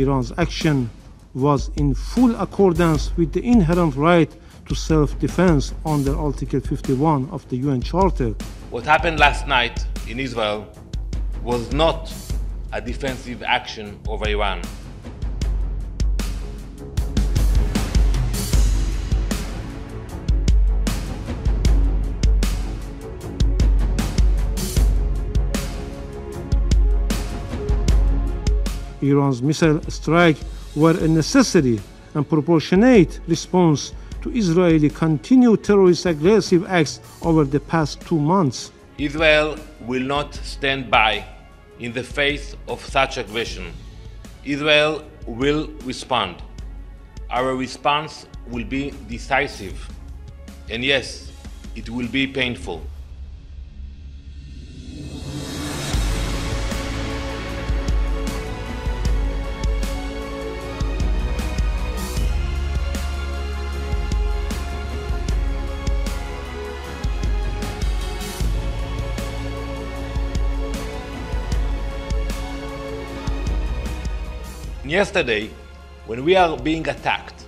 Iran's action was in full accordance with the inherent right to self-defense under Article 51 of the UN Charter. What happened last night in Israel was not a defensive action over Iran. Iran's missile strikes were a necessary and proportionate response to Israeli continued terrorist aggressive acts over the past 2 months. Israel will not stand by in the face of such aggression. Israel will respond. Our response will be decisive. And yes, it will be painful. Yesterday, when we are being attacked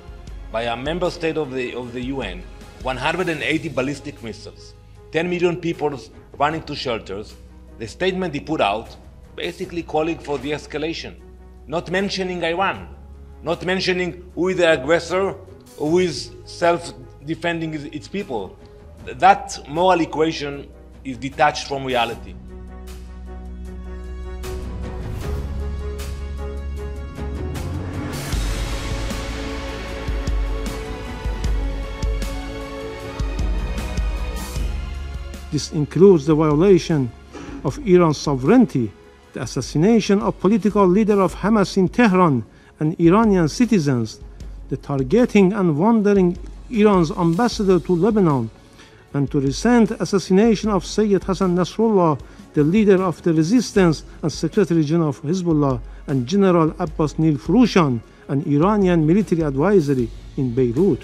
by a member state of the UN, 180 ballistic missiles, 10 million people running to shelters, the statement they put out basically calling for de-escalation, not mentioning Iran, not mentioning who is the aggressor, who is self-defending its people. That moral equation is detached from reality. This includes the violation of Iran's sovereignty, the assassination of political leader of Hamas in Tehran and Iranian citizens, the targeting and wandering Iran's ambassador to Lebanon, and to recent assassination of Sayyid Hassan Nasrullah, the leader of the resistance and Secretary General of Hezbollah, and General Abbas Nilforushan, an Iranian military advisory in Beirut.